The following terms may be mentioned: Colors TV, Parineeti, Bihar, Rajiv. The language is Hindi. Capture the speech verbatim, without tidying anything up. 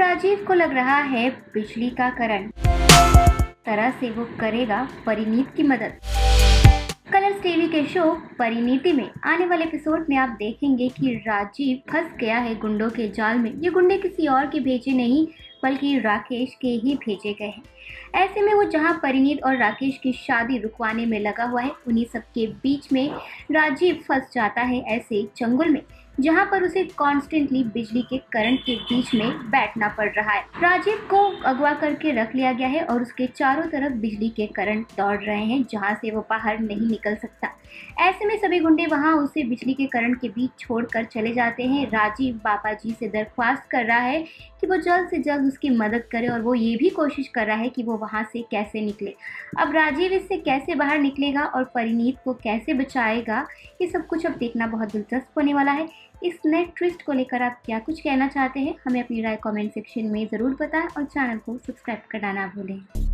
राजीव को लग रहा है बिजली का करंट। तरह से वो करेगा परिणीत की मदद। कलर्स टीवी के शो परिणीति में आने वाले एपिसोड में आप देखेंगे कि राजीव फंस गया है गुंडों के जाल में। ये गुंडे किसी और के भेजे नहीं बल्कि राकेश के ही भेजे गए हैं। ऐसे में वो जहां परिणीत और राकेश की शादी रुकवाने में लगा हुआ है, उन्हीं सबके बीच में राजीव फंस जाता है ऐसे चंगुल में, जहां पर उसे कॉन्स्टेंटली बिजली के करंट के बीच में बैठना पड़ रहा है। राजीव को अगवा करके रख लिया गया है और उसके चारों तरफ बिजली के करंट दौड़ रहे हैं, जहां से वो बाहर नहीं निकल सकता। ऐसे में सभी गुंडे वहां उसे बिजली के करंट के बीच छोड़कर चले जाते हैं। राजीव बाबा जी से दरख्वास्त कर रहा है कि वो जल्द से जल्द उसकी मदद करे और वो ये भी कोशिश कर रहा है कि वो वहाँ से कैसे निकले। अब राजीव इससे कैसे बाहर निकलेगा और परिणीत को कैसे बचाएगा, ये सब कुछ अब देखना बहुत दिलचस्प होने वाला है। इस नए ट्विस्ट को लेकर आप क्या कुछ कहना चाहते हैं, हमें अपनी राय कमेंट सेक्शन में ज़रूर बताएं और चैनल को सब्सक्राइब करना ना भूलें।